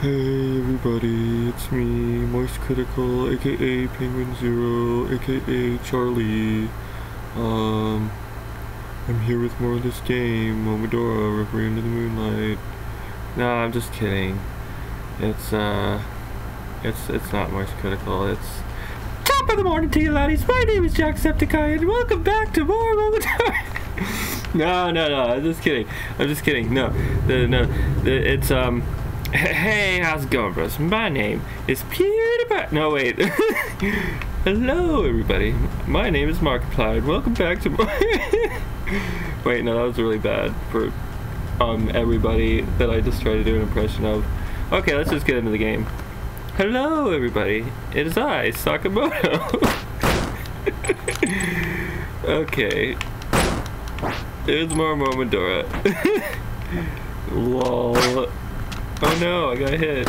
Hey everybody, it's me, MoistCritikal, aka Penguin Zero, aka Charlie. I'm here with more of this game, Momodora, Reverie Under the Moonlight. No, I'm just kidding. It's not MoistCritikal, it's... Top of the morning to you laddies, my name is Jacksepticeye, and welcome back to more Momodora! No, I'm just kidding, Hey, how's it going, bros? My name is PewdiePie. No, wait. Hello, everybody. My name is Markiplier. Welcome back to my... Wait, no, that was really bad for everybody that I just tried to do an impression of. Okay, let's just get into the game. Hello, everybody. It is I, Sakamoto. Okay. It's more Momodora. Lol. Oh no, I got hit.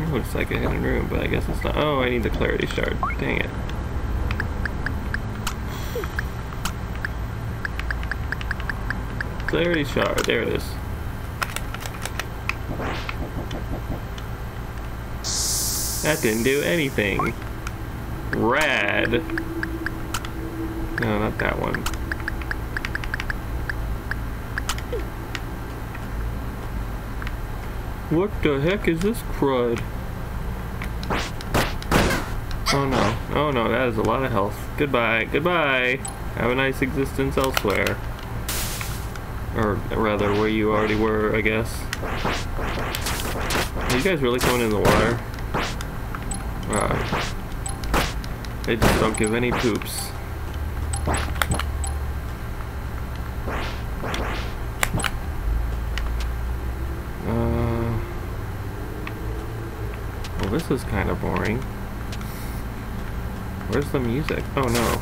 It looks like a hidden room, but I guess it's not. Oh, I need the Clarity Shard. Dang it. Clarity Shard, there it is. That didn't do anything. Rad. No, not that one. What the heck is this crud? Oh no, that is a lot of health. Goodbye, goodbye! Have a nice existence elsewhere. Or rather, where you already were, I guess. Are you guys really going in the water? Wow. They just don't give any poops. This is kind of boring. Where's the music? Oh no.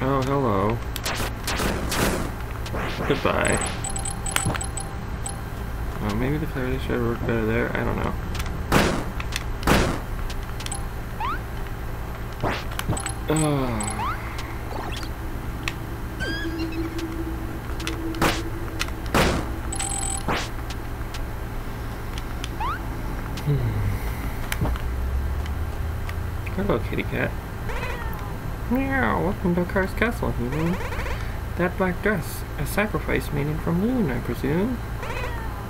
Oh, hello. Goodbye. Oh, maybe the clarity should work better there. I don't know. Oh. Hello, kitty cat. Meow, welcome to Karst Castle, human. That black dress, a sacrifice made in from Loon, I presume.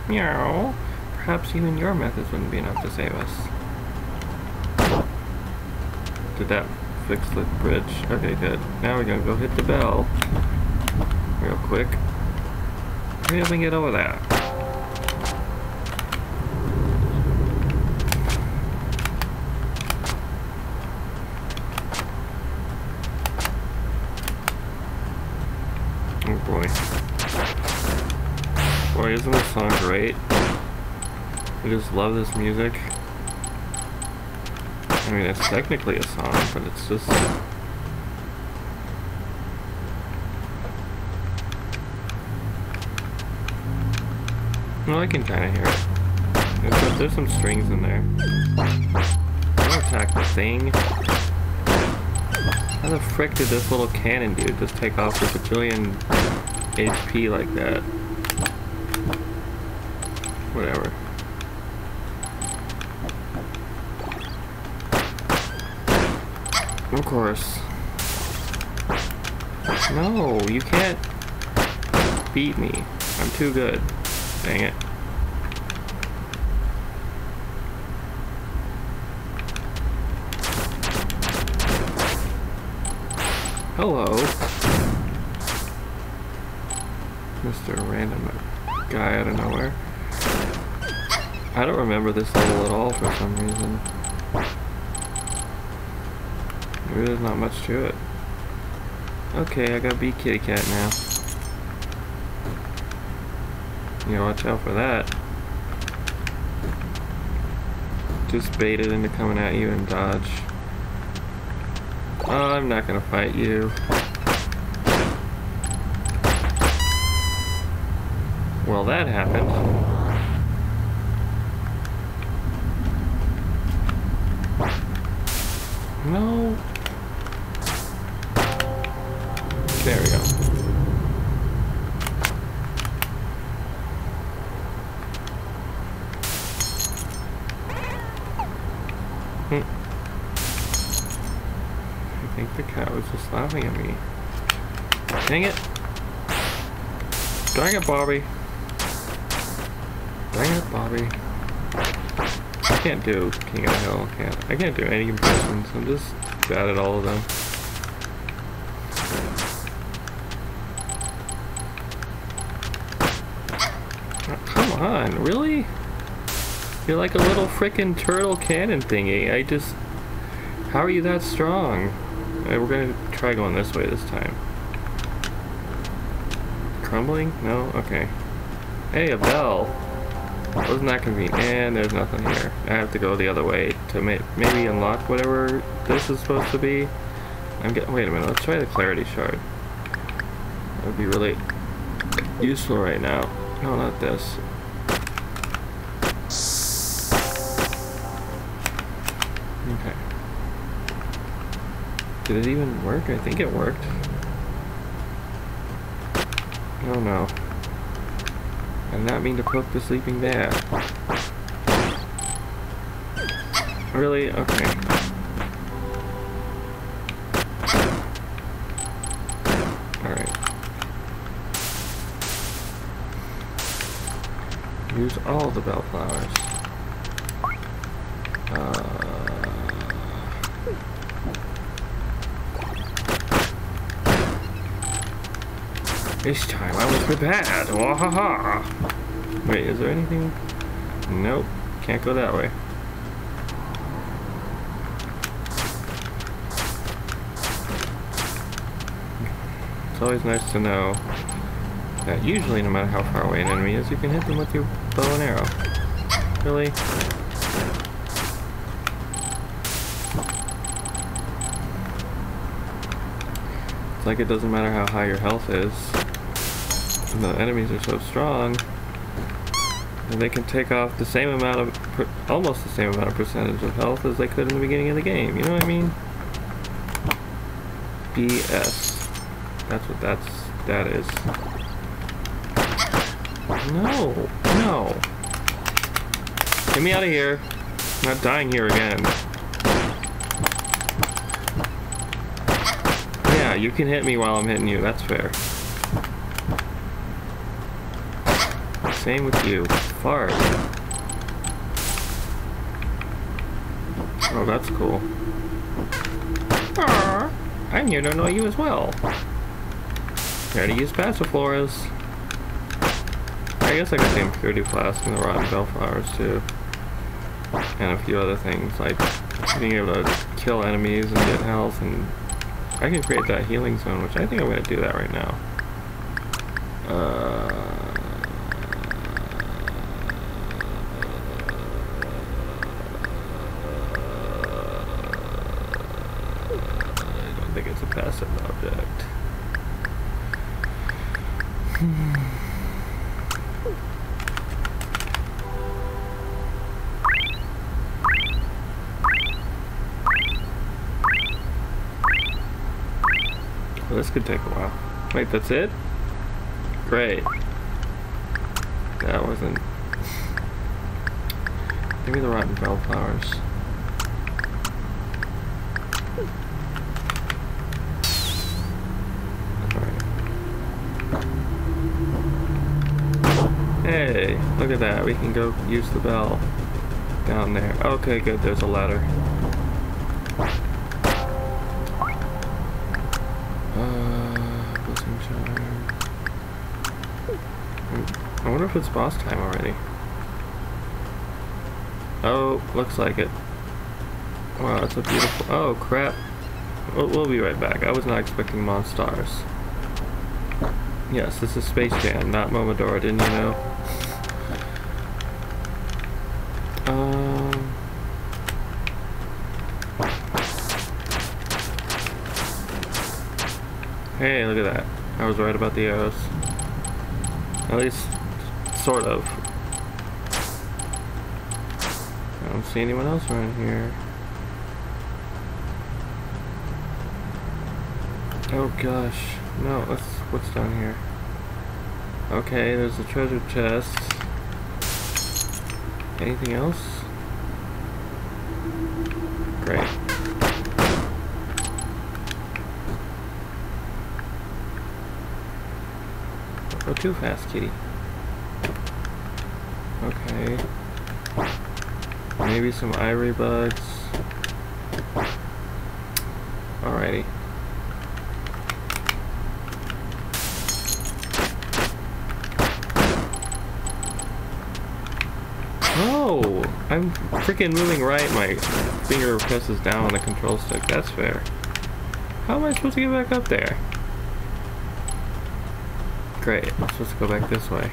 Meow, perhaps even your methods wouldn't be enough to save us. Did that fix the bridge? Okay, good. Now we're gonna go hit the bell. Real quick. Maybe I can get over that. Boy, isn't this song great? I just love this music. I mean, it's technically a song, but it's just... Well, I can kind of hear it. There's some strings in there. Don't attack the thing. How the frick did this little cannon dude just take off with a bajillion HP like that? Whatever. Of course. No, you can't beat me. I'm too good. Dang it. Hello. Mr. Random Guy out of nowhere. I don't remember this level at all for some reason. Maybe there's not much to it. Okay, I gotta be kitty cat now. You know, watch out for that. Just bait it into coming at you and dodge. Oh, I'm not gonna fight you. Well, that happened. No. There we go. laughing at me. Dang it. Dang it, Bobby. Dang it, Bobby. I can't do King of the Hill. I can't do any comparisons. I'm just bad at all of them. Come on, really? You're like a little frickin' turtle cannon thingy. I just... How are you that strong? Right, we're gonna try going this way this time. Crumbling? No? Okay. Hey, a bell! Wasn't that convenient? And there's nothing here. I have to go the other way to maybe unlock whatever this is supposed to be. I'm getting... Wait a minute, let's try the Clarity Shard. That would be really useful right now. No, not this. Okay. Did it even work? I think it worked. Oh no. I did not mean to poke the sleeping bear. Really? Okay. Alright. Use all the bellflowers. This time I was prepared! Wahaha! Wait, is there anything? Nope. Can't go that way. It's always nice to know that usually, no matter how far away an enemy is, you can hit them with your bow and arrow. Really? It's like it doesn't matter how high your health is. The enemies are so strong and they can take off the same amount of, almost the same amount of percentage of health as they could in the beginning of the game. You know what I mean? BS. That's what that is. No, no. Get me out of here. I'm not dying here again. Yeah, you can hit me while I'm hitting you. That's fair. Same with you. Fart. Oh, that's cool. Arr, I'm here to annoy you as well. Ready to use Passiflores. I guess I got the Purity Flask and the Rotten Bellflowers too. And a few other things, like being able to kill enemies and get health, and I can create that healing zone, which I think I'm going to do that right now. This could take a while. Wait, that's it? Great. That wasn't... Give me the rotten bellflowers. Alright. Hey, look at that. We can go use the bell down there. Okay, good. There's a ladder. I wonder if it's boss time already. Oh, looks like it. Wow, that's a beautiful... Oh, crap. We'll be right back. I was not expecting monstars. Yes, this is Space Jam, not Momodora, didn't you know? Hey, look at that. I was right about the arrows. At least, sort of. I don't see anyone else around here. Oh gosh, no, what's down here? Okay, there's a treasure chest. Anything else? Great. Go too fast, kitty. Okay. Maybe some ivory bugs. Alrighty. Oh! I'm freaking moving right. My finger presses down on the control stick. That's fair. How am I supposed to get back up there? Great. I'm supposed to go back this way.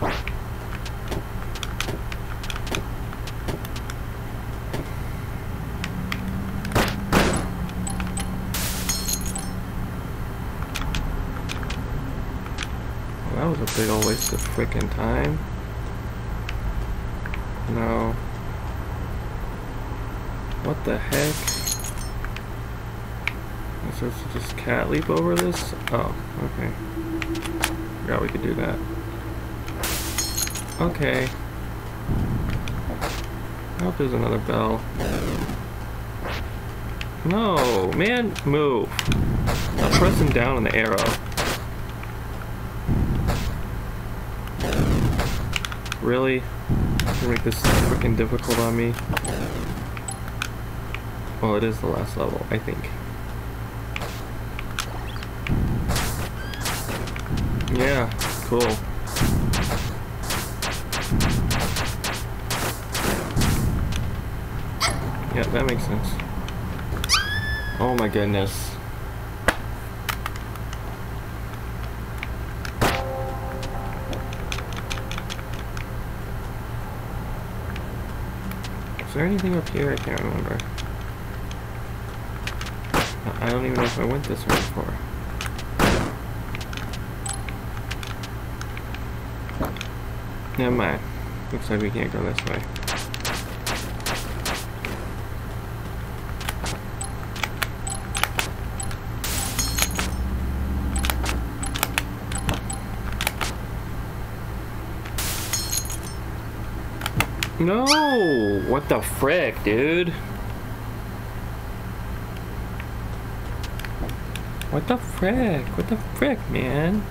Well, that was a big old waste of frickin' time. No. What the heck? I'm supposed to just cat leap over this? Oh, okay. Forgot we could do that. Okay. I hope there's another bell. No, man, move. I'm pressing down on the arrow. Really? To make this freaking difficult on me. Well, it is the last level, I think. Yeah, cool. Yeah, that makes sense. Oh my goodness. Is there anything up here? I can't remember. I don't even know if I went this way before. Never mind. Looks like we can't go this way. No! What the frick, dude? What the frick? What the frick, man?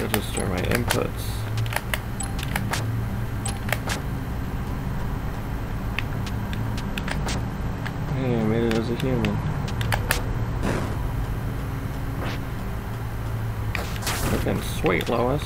Register my inputs. Hey, I made it as a human. And sweet, Lois.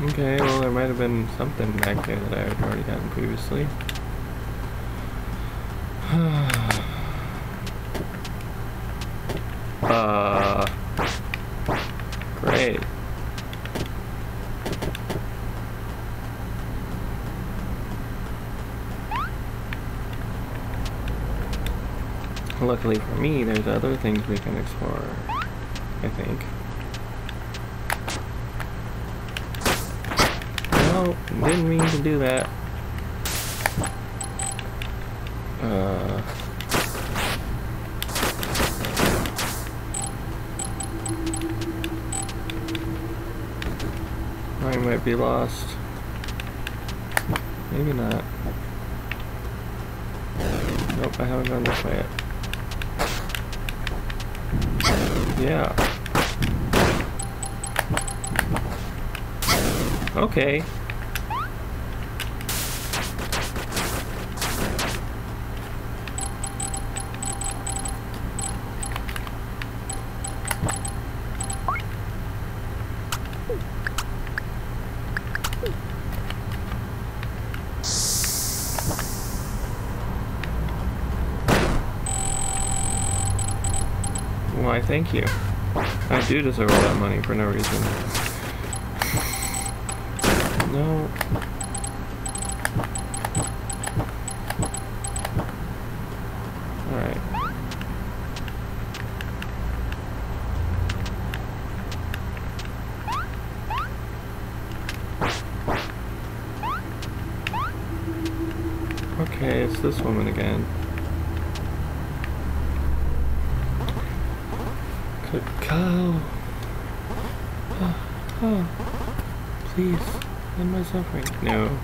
Okay, well there might have been something back there that I had already gotten previously. Great. Luckily for me, there's other things we can explore, I think. Oh, didn't mean to do that. I might be lost. Maybe not. Nope, I haven't gone this way yet. Yeah. Okay. Why, thank you. I do deserve all that money for no reason. No. Okay, it's this woman again. Good cow. Oh, please, end my suffering. No.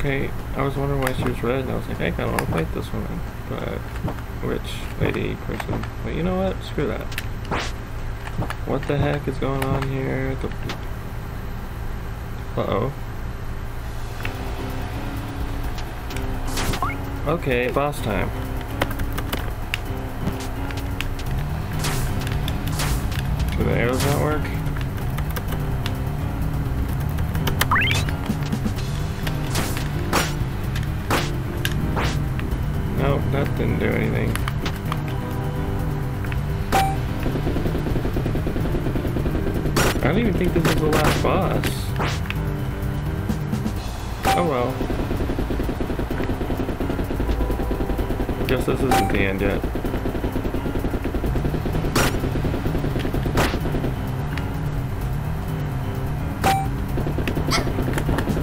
Okay, I was wondering why she was red, and I was like, I kinda wanna fight this woman, but, witch, lady, person, but you know what, screw that. What the heck is going on here? Uh-oh. Okay, boss time. Do the arrows not work? That didn't do anything. I don't even think this is the last boss. Oh well. Guess this isn't the end yet.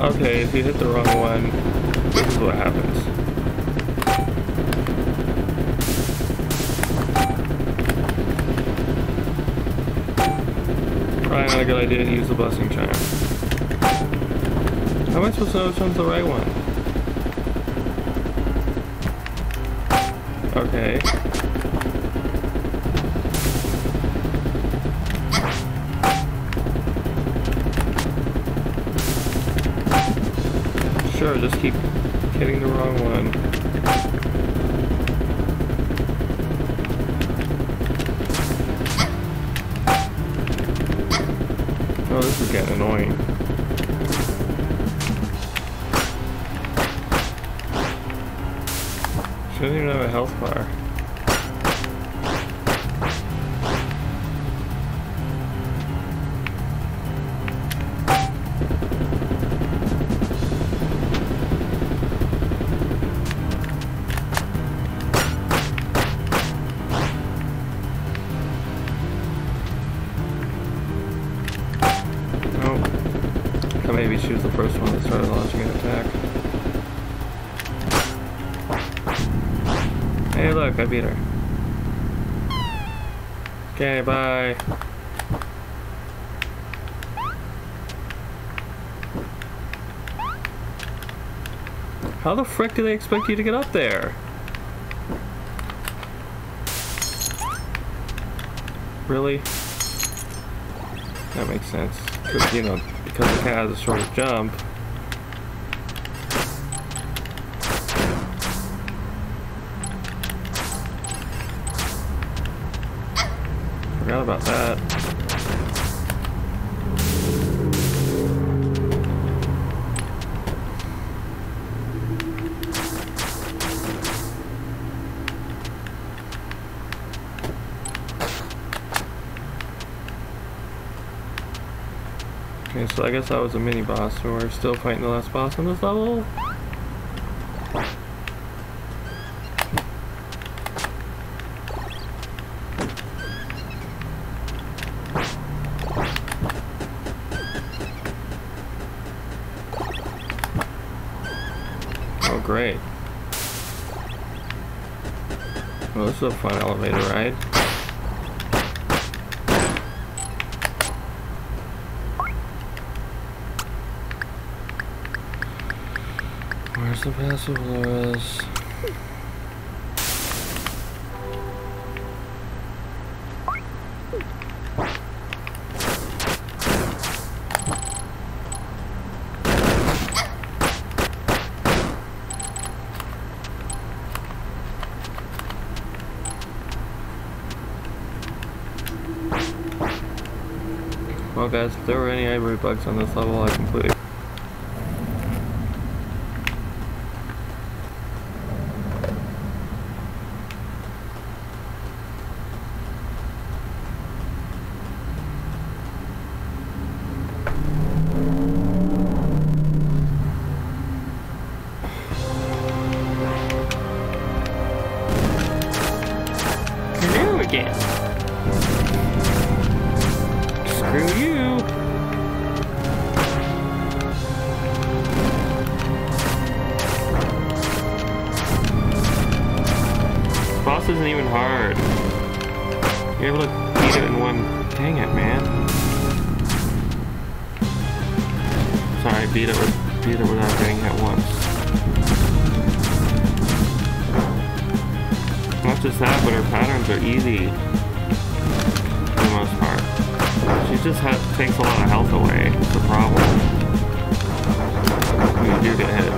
Okay, if you hit the wrong one, this is what happens. Probably not a good idea to use the blessing charm. How am I supposed to know which one's the right one? Okay. Sure, just keep hitting the wrong one. Oh, this is getting annoying. She doesn't even have a health bar. Maybe she was the first one that started launching an attack. Hey look, I beat her. Okay, bye. How the frick do they expect you to get up there? Really? That makes sense. Because, you know, because the cat has a short jump. Forgot about that. So I guess that was a mini boss, so we're still fighting the last boss on this level. Oh great. Well, this is a fun elevator ride. Where's the Passiflores? Well guys, if there were any ivory bugs on this level, I completely This isn't even hard. You're able to beat it in one. Dang it, man. Sorry, beat it without getting hit once. Not just that, but her patterns are easy for the most part. She just takes a lot of health away. That's the problem. When you do get hit.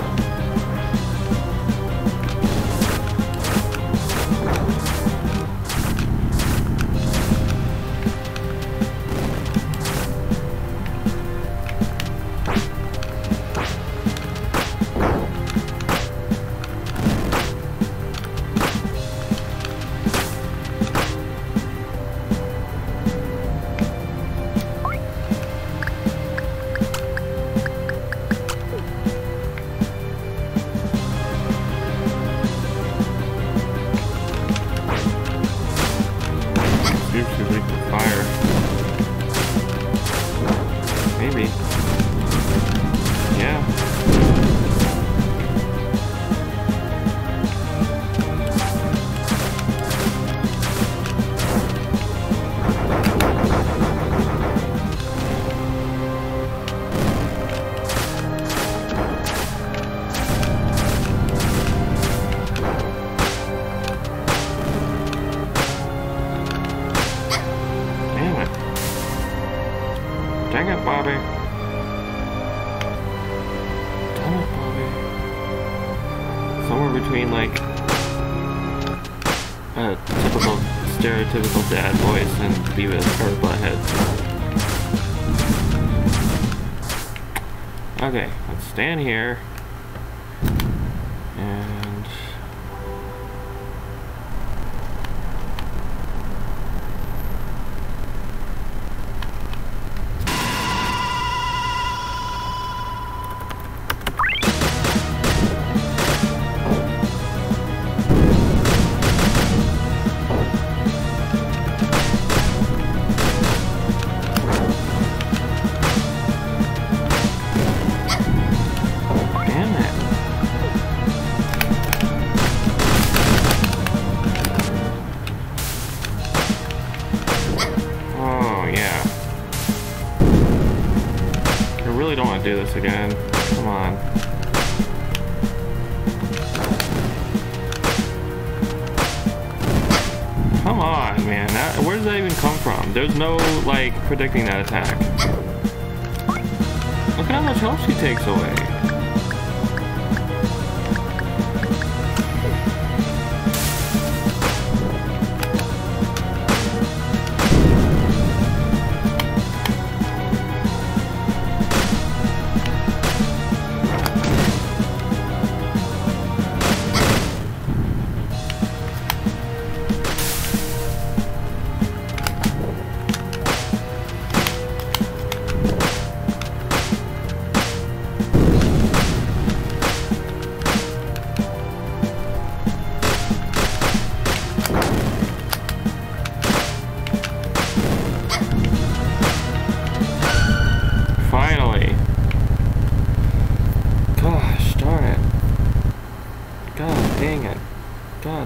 Okay, let's stand here and do this again. Come on. Come on, man. That, where does that even come from? There's no, like, predicting that attack. Look at how much health she takes away.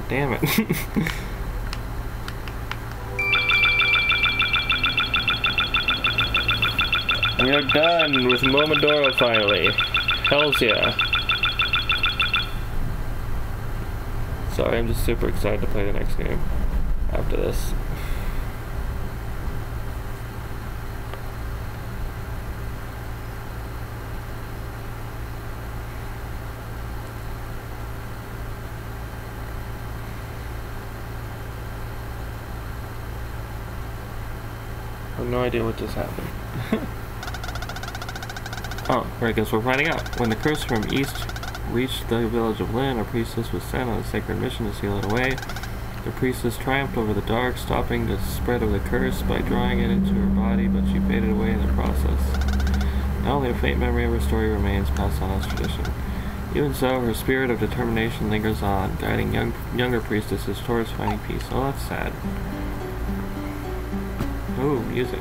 Damn it. We are done with Momodora finally. Hells yeah. Sorry, I'm just super excited to play the next game after this. No idea what just happened. Oh, right, I guess we're finding out. When the curse from east reached the village of Lynn, a priestess was sent on a sacred mission to seal it away. The priestess triumphed over the dark, stopping the spread of the curse by drawing it into her body, but she faded away in the process. Now only a faint memory of her story remains passed on as tradition. Even so, her spirit of determination lingers on, guiding younger priestesses towards finding peace. Oh, that's sad. Ooh, music.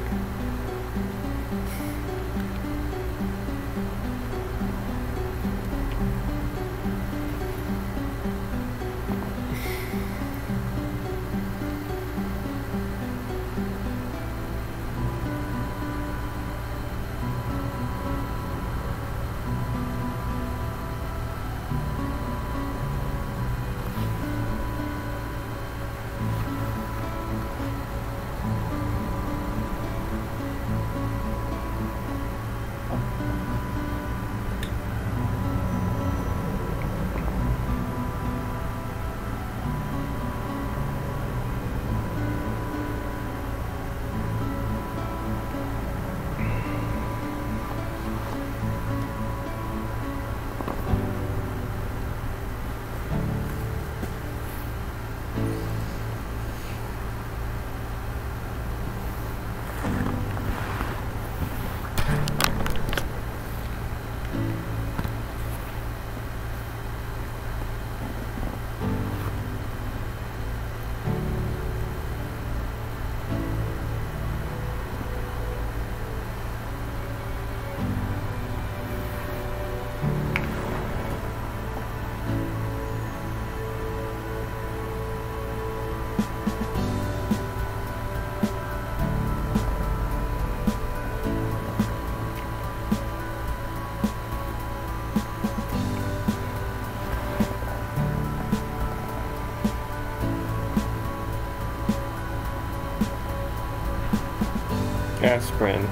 aspirin.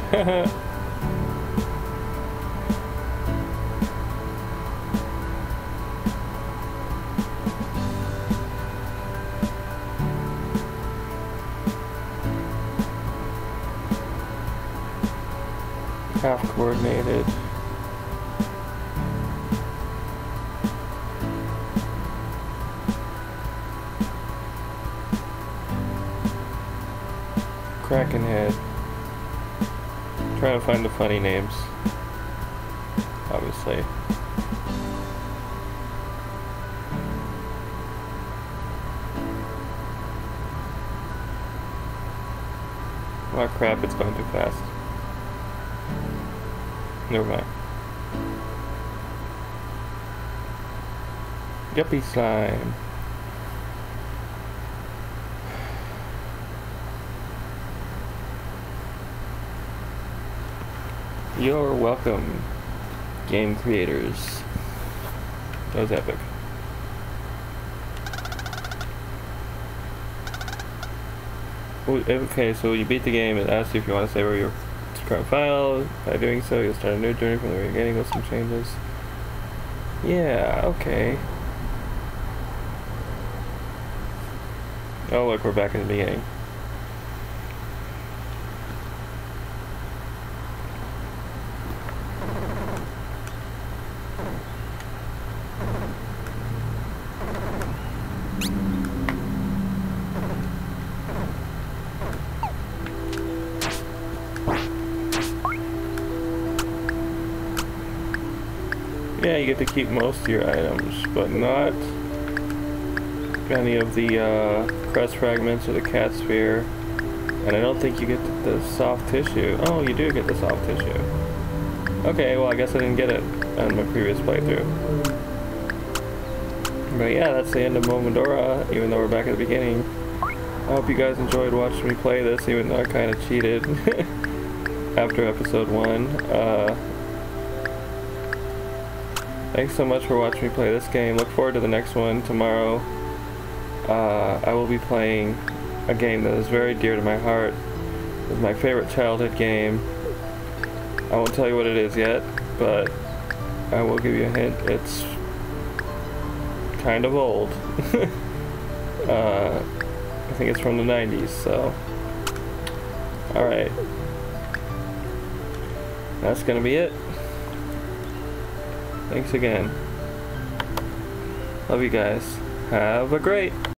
Half coordinated. Krakenhead. Trying to find the funny names. Obviously. Oh crap, it's going too fast. Never mind. Guppy slime. You're welcome, game creators. That was epic. Okay, so you beat the game. It asks you if you want to save your current file. By doing so, you'll start a new journey from the beginning with some changes. Yeah, okay. Oh, look, we're back in the beginning. You get to keep most of your items, but not any of the Crest Fragments or the Cat Sphere, and I don't think you get the Soft Tissue. Oh, you do get the Soft Tissue. Okay, well I guess I didn't get it on my previous playthrough. But yeah, that's the end of Momodora, even though we're back at the beginning. I hope you guys enjoyed watching me play this, even though I kind of cheated after episode 1. Thanks so much for watching me play this game. Look forward to the next one tomorrow. I will be playing a game that is very dear to my heart. It's my favorite childhood game. I won't tell you what it is yet, but I will give you a hint. It's kind of old. I think it's from the 90s, so... Alright. That's gonna be it. Thanks again. Love you guys. Have a great...